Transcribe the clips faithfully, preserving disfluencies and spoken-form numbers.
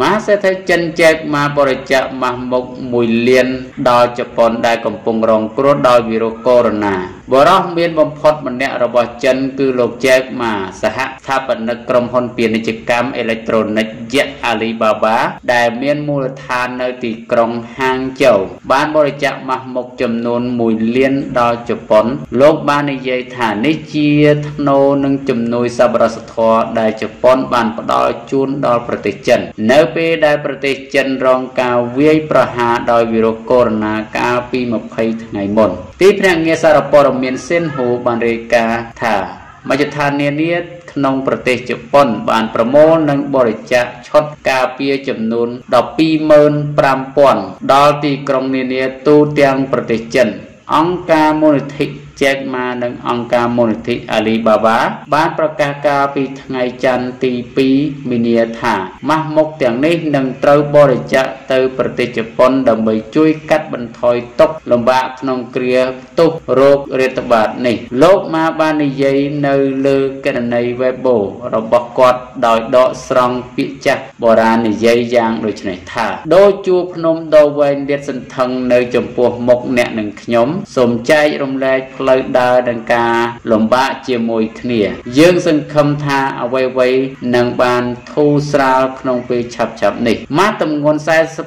Má sẽ thấy chân chạc mà bỏ chạy mà mục mùi liên đo cho bọn đại cầm phùng rộng cổ đo virus corona. Bỏ rõ miên bóng phốt mà nẹ rồi bỏ chân cứ lột chạy mà sẽ hạ tháp bật nực trong hôn biến ở chiếc cam electronic dạy Alibaba. Đại miên mùa thà nơi tỷ trong hàng châu. Bán bỏ chạy mà mục chùm nôn mùi liên đo cho bọn lột bán này dây thả ní chia thắc nô nâng chùm nôi xa bà sát thoa đại cho bọn bàn bỏ đo chôn đo bởi tích chân. Nếu P đại British chân rong cao viết praha đòi virus corona cao pi một hay ngày một. Tiếp theo nghe Sarapor miền Sen Hồ Ban Rê Ca thả. Mà cho thà niên niết nông British chụp pon bàn promo nâng bồi chạ chót cao pi chấm nôn đọc pi mơn pram pon đo ti krong niên niết tu tiang British chân. Ông ca môn thị chết mà nâng ông ca môn thị Alibaba bán pra ca ca vì ngày chăn tì pi minia thả mắc một tiếng này nâng trâu bó để chạy từ bởi tế chụp bóng đồng bởi chui cắt bần thói tốc lòng bạc nông kia tục rốt rê tập bạc này lúc mà ba này dây nơi lư cái này về bổ rồi bọc quạt đòi đọ srong bị chặt bỏ ra này dây giang rồi này thả đô chuộc nông đô quên điết sân thân nơi chồng bố một nẹ nâng nhóm xồm chay rong lê lời đa đằng ca lồng bạ chia môi khỉa dương dân khâm tha ở quay quay nâng bàn thu sao không bị chập chập này mát tầm ngôn sai sắp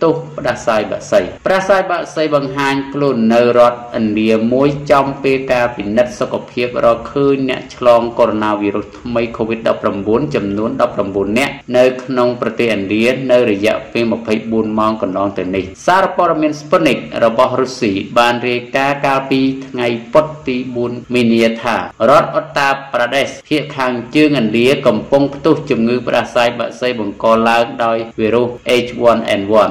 tục đã sai bạc xây đã sai bạc xây bằng hành luôn nơi rót ẩn địa mối trong pk bị nứt sau cọc hiệp rồi khơi nhẹ chlong coronavirus mấy covid đập rầm bốn chấm nón đập rầm bốn nhẹ nơi nông protein ẩn địa nơi rời dạo về một phẩy bốn mong còn non từ này Sarporamin Sputnik rồi bỏ Russia ban reka kapi ngày potti bốn miniata rót Uttar Pradesh hiện hàng chưa ẩn địa cầm phong tục chấm ngư đã sai bạc xây bằng co lao đôi virus H one N one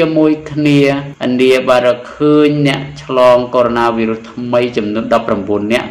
ាមួយគ្នាឥណ្ឌាបានរកឃើញអ្នកឆ្លងកូវីដ នៅរដ្ឋ hai ដេរា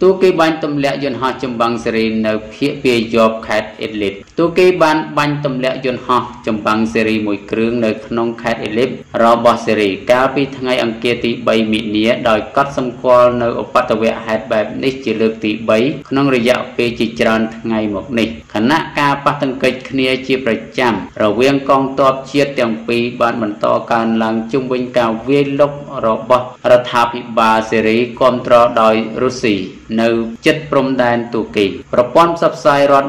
Tuki ban tâm lệ dân họ chấm bằng seri nơi phía phía job khát elip. Tuki ban ban tâm lệ dân họ chấm bằng seri mùi krương nơi nông khát elip. Robot seri cao pi thay ăn kia tị bay mịn nía đòi cắt xâm qua nơi opatawea hạt bẹp nít chỉ lược tị bay. Nông rồi dạo pe chỉ tròn ngày một nít. Khả năng cao bắt tăng kịch nia chỉ phải chạm. Rồi viên con top chia tiền pi ban mình to can làng trung bình cao viên lốc robot. Rồi tháp ba seri control đòi Russia. នៅចិត្តព្រំដែនទូគីប្រព័ន្ធផ្សព្វផ្សាយរដ្ឋ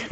គ្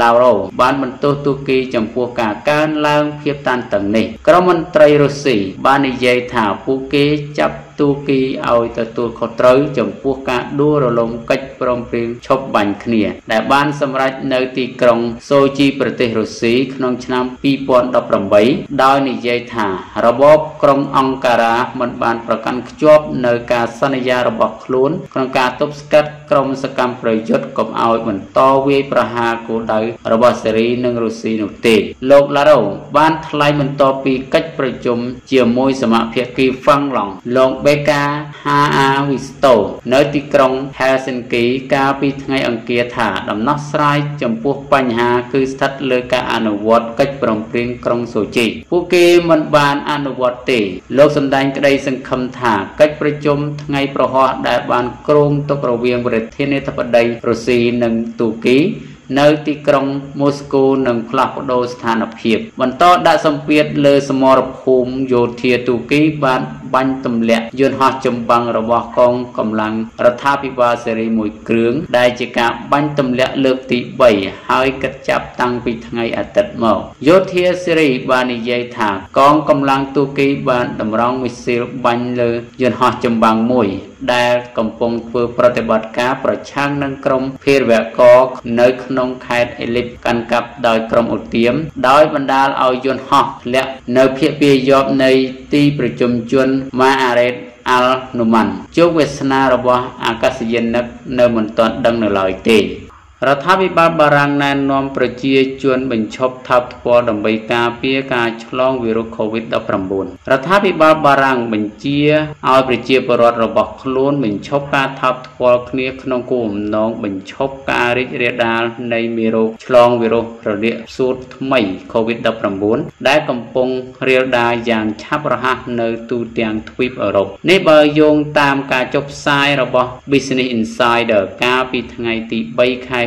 Lavrov បានបន្តទូគីចំពោះការកើនឡើងភាពតានតឹងនេះក្រមមន្ត្រីរុស្ស៊ីបាននិយាយថាពួកគេចាប់ tu kỳ ao từ tu khâu trâu chấm buộc cả đua rồi lồng cách prom prim chop bánh khìa đại ban xâm ra nơi tì krong sochi prete russi khnon cham pi pon đập rầm bấy đòi nị dây thả robot krong angkara mình banประกันขจบnơi cả sanh gia robot luôn krong cả top scat krong scam project cùng ao mình to vi praha cố đời robot series nâng russi nục tê lộc lá đầu ban thay mình to pi cáchประชุมเจียมมวยสมัครเพียกีฟังหลงลงเบกาฮาอาวิสโตเนติกรงเฮลซินกีกาปีไงอังเกียถาดำนักสไลจำพวกปัญหาคือสัตว์เลือกอนุวัตกัจปรองเปลี่ยนกรงสุจิพวกเกมันบานอนุวัตติโลกสันดานก็ได้สังคมถากัจประชุมไงประหอดได้บานกรงตกระเวียงบริเทนทัพได้โรซีหนึ่งตุกีในตีกรงมอสโกหนึ่งคลับโดสถานเพียบวันต่อได้สัมเพียรเลยสมรภูมิโยเทียตุกีบานบันตำแหลกยืนหอจมบังระบกองกำลังรัฐพิบาลเสรีมวยเครื่องได้จิกาบันตำแหลกเลือกตีใบหายกระจับตังปีทางไงอัตเมาโยเทียเสรีบานิยายถากองกำลังตุกีบานดำร้องมิสิลบันเลยยืนหอจมบังมวยได้กำปองเพื่อปฏิบัติการประชันนังกรมเพื่อแวกกอกในขนมไข่เอลิปกันกับโดยกรมอุติยมโดยบรรดาเอายนหอกและเนื้อเพียเปียยอบในตีประชุมชวนมาอาเรตอัลนุมันจุกเวสนาระบะอากาศเย็นนักเนื้อมันตอนดังเนื้อลอยเตรัฐวิบาลบารังแนนนอมประเจียชวนเป็นชอบทับทวดำใบกาเปียกาฉลองวิรุโควิดดับรำบุญรัฐวิบาลบารังเป็นเจียเอาประเจียประรอดระบบคล้วนเป็นชอบกาทับทวดเคลียขนมกุมน้องเป็นชอบกาฤทธิ์เรดาในมิโรฉลองวิรุระเดียสูตรใหม่โควิดดับรำบุญได้กำปองเรียดาอย่างชับระหัสในตูเตียงทวีปยุโรปในบอยงตามการจบไซระบบ Business Insider กาปีทางไงตีใบไข่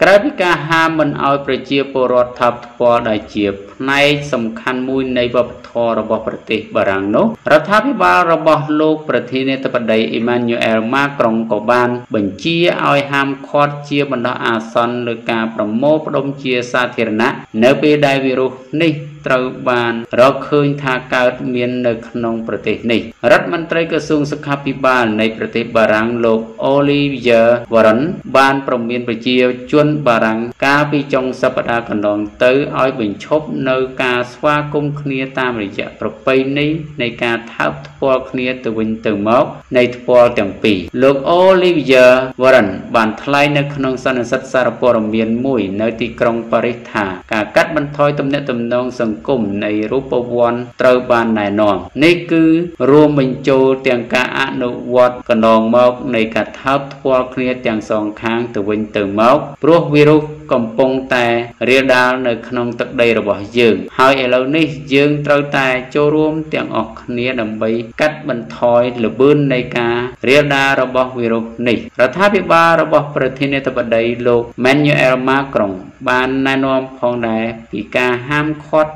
กราฟิกาฮามันเอาประเจียปรอดทับทวดาเจียบในสำคัญมุ่ยในบัพทอระบบประเทศบารังโนรัฐพิบาลระบบโลกประเทศในตะปไดอิมานูเอลมากรองกบาลบัญชีเอาฮามคอดเจียบรรดาอาซอนหรือการประโมปดมเจียสาธารณะเนเปไดวิรุนี่ตรบานเราเคยทาการเมียนในขนมประเทศนี้รัฐมนตรีกระทรวงสุขาภิบาลในประเทศบารังโลกโอลิเวียวรันบานประเมียนประเจียวจวนบารังกาพิจงสัปดาห์กันดองเตออ้อยเป็นชบเนื้อกาสวากุมเคลียตามระยะประไปนี้ในการทับทัวเคลียตัววินตัวมอกในทัวต่างปีโลกโอลิเวียวรันบานทลายในขนมสันสัตสารปรเมียนมุ่ยในตีกรงปริธาการกัดบรรทอยตำเนตำนองกลุ่มในรูปวันเตาบานนายนองนี่คือรวมเป็นโจเตียงกาอนุวัตกนองมอกในกระทับทัวเคลียเตียงสองครั้งตัววินตัวมอกพวกวิรุกำปองแต่เรียดาวในขนมตักได้ระบบยืงหายเหล่านี้ยืงเตาแต่โจรวมเตียงออกเนี้ยดำใบกัดบรรทอยหรือบื้นในกาเรียดาระบบวิรุนี่รัฐพิบาลระบบประเทศในตะวันใดโลกแมนยูเอลมากรองบานนายนอมพองได้ปีกาห้ามคอด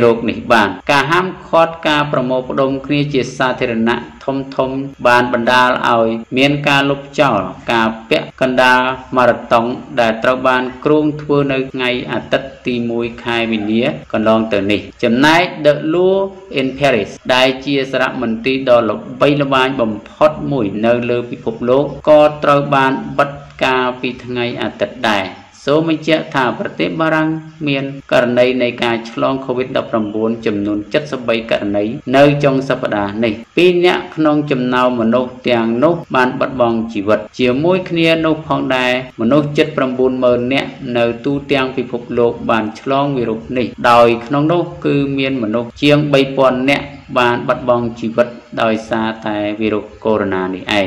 โรกนิบานกาห้ามคอดกาประโมปดมครีจิตสาธารณะทมทมบานบรรดาเอาเมียนกาลบเจ้ากาเปะกันดามาราตองได้ตระบานกรุงทั่วในไงอาทิตย์ตีมวยคายวินเนียกันลองเตอร์นี่จำนายเดอะลัวอินปารีสได้เชียสระมันตีดอลใบละบานบ่มพอดมวยในเลือพิภพโลกก็ตระบานบัดกาปีทางไงอาทิตย์ได้โซมิเจธาประเทศบารังเมียนกรณีในการฉลองโควิดดับรำบุญจำนวนจัดสบายกรณีในจงสัปดาห์นี้ปีนี้ขนมจำนวนมนุษย์เตียงนุบานบัดบองชีวิตเจียมวยเคลียนุพองได้มนุษย์จัดรำบุญเมินเนี่ยในตู้เตียงพิภพโลกบานฉลองวิรุณนี้โดยขนมนุคือเมียนมนุษย์เจียงใบปอนเนี่ยบานบัดบองชีวิตโดยซาแต่วิรุโคโรนานี่เอง